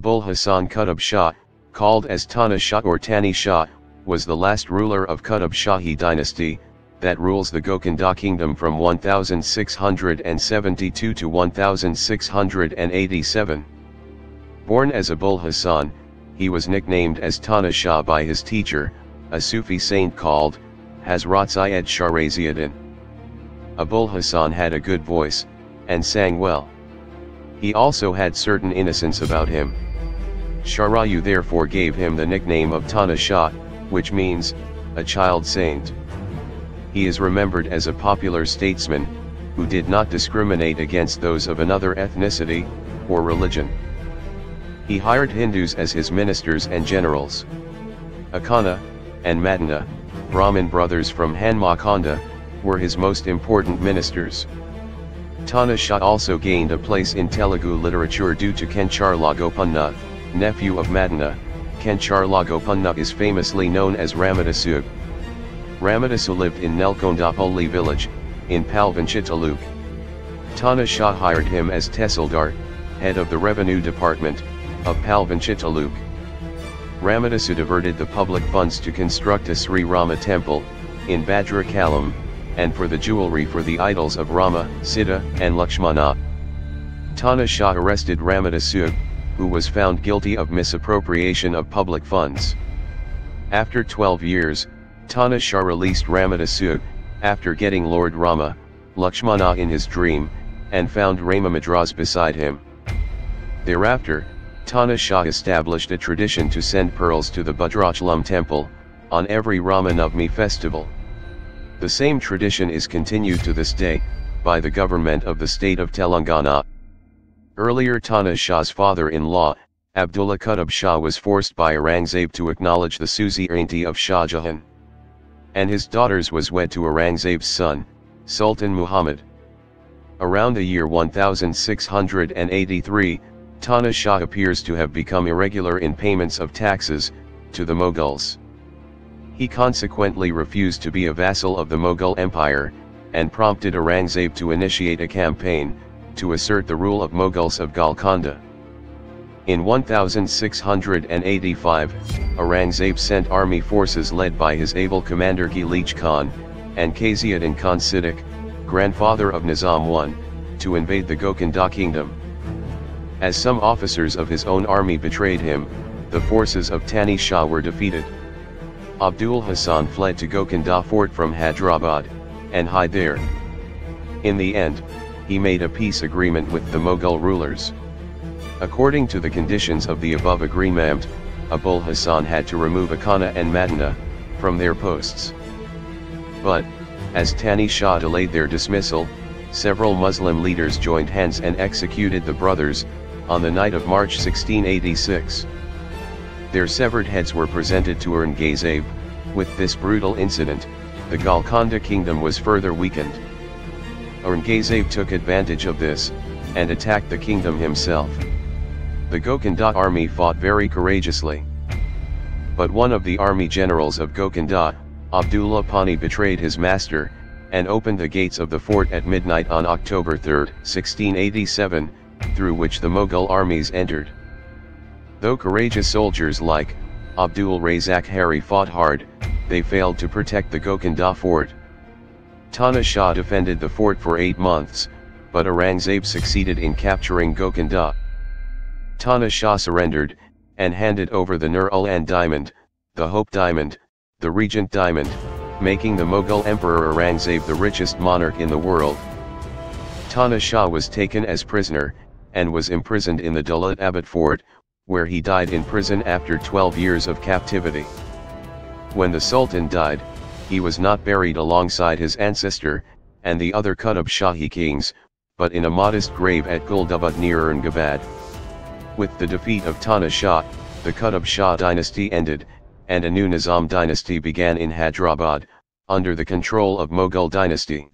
Abul Hasan Qutub Shah, called as Tana Shah or Tani Shah, was the last ruler of Qutub Shahi dynasty, that rules the Golconda kingdom from 1672 to 1687. Born as Abul Hasan, he was nicknamed as Tana Shah by his teacher, a Sufi saint called Hazrat Zayed Sharaziadin. Abul Hasan had a good voice, and sang well. He also had certain innocence about him. Sharayu therefore gave him the nickname of Tana Shah, which means, a child saint. He is remembered as a popular statesman, who did not discriminate against those of another ethnicity, or religion. He hired Hindus as his ministers and generals. Akkanna, and Madanna, Brahmin brothers from Hanmakonda, were his most important ministers. Tana Shah also gained a place in Telugu literature due to Kancharla Gopanna, nephew of Madanna. Kancharla Gopanna is famously known as Ramadasu. Ramadasu lived in Nelkondapoli village, in Palvanchitaluk. Tana Shah hired him as Tesildar, head of the revenue department, of Palvanchitaluk. Ramadasu diverted the public funds to construct a Sri Rama temple, in Bhadrachalam, and for the jewelry for the idols of Rama, Sita, and Lakshmana. Tana Shah arrested Ramadasu, who was found guilty of misappropriation of public funds. After 12 years, Tana Shah released Ramadasu, after getting Lord Rama, Lakshmana in his dream, and found Ramamadras beside him. Thereafter, Tana Shah established a tradition to send pearls to the Bhadrachalam temple, on every Ramanavmi festival. The same tradition is continued to this day, by the government of the state of Telangana. Earlier Tana Shah's father-in-law, Abdullah Qutb Shah was forced by Aurangzeb to acknowledge the suzerainty of Shah Jahan. And his daughters was wed to Aurangzeb's son, Sultan Muhammad. Around the year 1683, Tana Shah appears to have become irregular in payments of taxes, to the Mughals. He consequently refused to be a vassal of the Mughal Empire, and prompted Aurangzeb to initiate a campaign, to assert the rule of Mughals of Golconda. In 1685, Aurangzeb sent army forces led by his able commander Gilich Khan, and Khaziyat and Khan Siddiq, grandfather of Nizam I, to invade the Golconda kingdom. As some officers of his own army betrayed him, the forces of Tana Shah were defeated. Abul Hasan fled to Golconda fort from Hyderabad, and hid there. In the end, he made a peace agreement with the Mughal rulers. According to the conditions of the above agreement, Abul Hasan had to remove Akkanna and Madanna, from their posts. But, as Tana Shah delayed their dismissal, several Muslim leaders joined hands and executed the brothers, on the night of March 1686. Their severed heads were presented to Aurangzeb. With this brutal incident, the Golconda kingdom was further weakened. Aurangzeb took advantage of this, and attacked the kingdom himself. The Golconda army fought very courageously. But one of the army generals of Golconda, Abdullah Pani betrayed his master, and opened the gates of the fort at midnight on October 3, 1687, through which the Mughal armies entered. Though courageous soldiers like Abdul Razak Hari fought hard, they failed to protect the Golconda fort. Tana Shah defended the fort for 8 months, but Aurangzeb succeeded in capturing Golconda. Tana Shah surrendered, and handed over the Noor-ul-Ain diamond, the Hope diamond, the Regent diamond, making the Mughal Emperor Aurangzeb the richest monarch in the world. Tana Shah was taken as prisoner, and was imprisoned in the Daulat-abad fort, where he died in prison after 12 years of captivity. When the Sultan died, he was not buried alongside his ancestor, and the other Qutub Shahi kings, but in a modest grave at Guldabad near Aurangabad. With the defeat of Tana Shah, the Qutub Shah dynasty ended, and a new Nizam dynasty began in Hyderabad, under the control of Mughal dynasty.